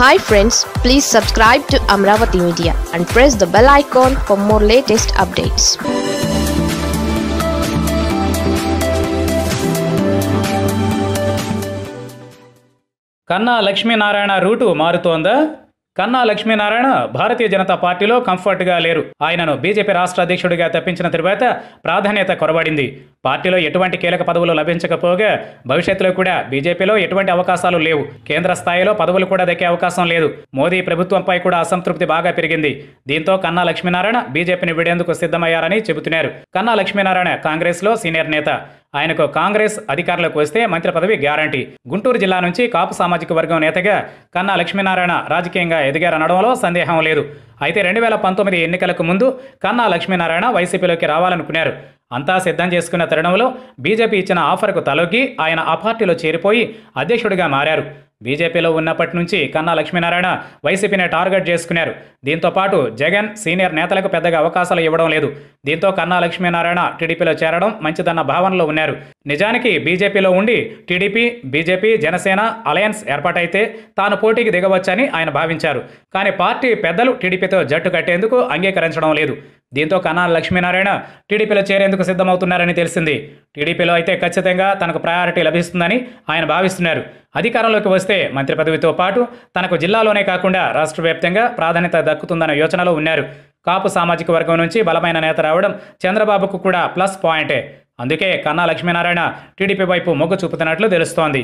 Hi friends, please subscribe to Amravati Media and press the bell icon for more latest updates. కన్నా Lakshmi Narayana route మారుతోందా? కన్నా లక్ష్మీ నారాయణ భారతీయ జనతా పార్టీలో comfort గా లేరు. ఆయనను బీజేపీ రాష్ట్ర అధ్యక్షుడిగా తప్పించిన తర్వాత ప్రాధాన్యత కొరబడింది. పార్టీలో ఎటువంటి కీలక పదవులు లభించకపోగా భవిష్యత్తులో కూడా బీజేపీలో ఎటువంటి అవకాశాలు లేవు. కేంద్ర స్థాయిలో పదవులు కూడా దక్కే అవకాశం లేదు. మోదీ ప్రభుత్వంపై కూడా అసంతృప్తి బాగా పెరిగింది. దీంతో కన్నా లక్ష్మీనారాయణ బీజేపీని వీడేందుకు సిద్ధమయ్యారని చెబుతున్నారు. కన్నా లక్ష్మీనారాయణ కాంగ్రెస్లో సీనియర్ నేత. ఆయనకు కాంగ్రెస్ అధికారంలోకి వస్తే మంత్రి పదవి గ్యారంటీ. గుంటూరు జిల్లా నుంచి కాపు సామాజిక వర్గం నేతగా కన్నా లక్ష్మీనారాయణ రాజకీయంగా ఎదిగారనడంలో సందేహం లేదు. అయితే 2019 ఎన్నికలకు ముందు కన్నా లక్ష్మీనారాయణ వైసీపీలోకి రావాలనుకున్నారు. అంతా సిద్ధం చేసుకున్న తరుణంలో బీజేపీ ఇచ్చిన ఆఫర్కు తలొగ్గి ఆయన ఆ పార్టీలో చేరిపోయి అధ్యక్షుడిగా మారారు. బీజేపీలో ఉన్నప్పటి నుంచి కన్నా లక్ష్మీనారాయణ వైసీపీని టార్గెట్ చేసుకున్నారు. దీంతో పాటు జగన్ సీనియర్ నేతలకు పెద్దగా అవకాశాలు ఇవ్వడం లేదు. దీంతో కన్నా లక్ష్మీనారాయణ టీడీపీలో చేరడం మంచిదన్న భావనలో ఉన్నారు. నిజానికి బీజేపీలో ఉండి టీడీపీ, బీజేపీ, జనసేన అలయన్స్ ఏర్పాటైతే తాను పోటీకి దిగవచ్చని ఆయన భావించారు. కానీ పార్టీ పెద్దలు టీడీపీతో జట్టు కట్టేందుకు అంగీకరించడం లేదు. దీంతో కన్నా లక్ష్మీనారాయణ టీడీపీలో చేరేందుకు సిద్ధమవుతున్నారని తెలిసింది. టీడీపీలో అయితే ఖచ్చితంగా తనకు ప్రయారిటీ లభిస్తుందని ఆయన భావిస్తున్నారు. అధికారంలోకి వస్తే మంత్రి పదవితో పాటు తనకు జిల్లాలోనే కాకుండా రాష్ట్ర వ్యాప్తంగా ప్రాధాన్యత దక్కుతుందన్న యోచనలో ఉన్నారు. కాపు సామాజిక వర్గం నుంచి బలమైన నేత రావడం చంద్రబాబుకు కూడా ప్లస్ పాయింటే. అందుకే కన్నా లక్ష్మీనారాయణ టీడీపీ వైపు మొగ్గు చూపుతున్నట్లు తెలుస్తోంది.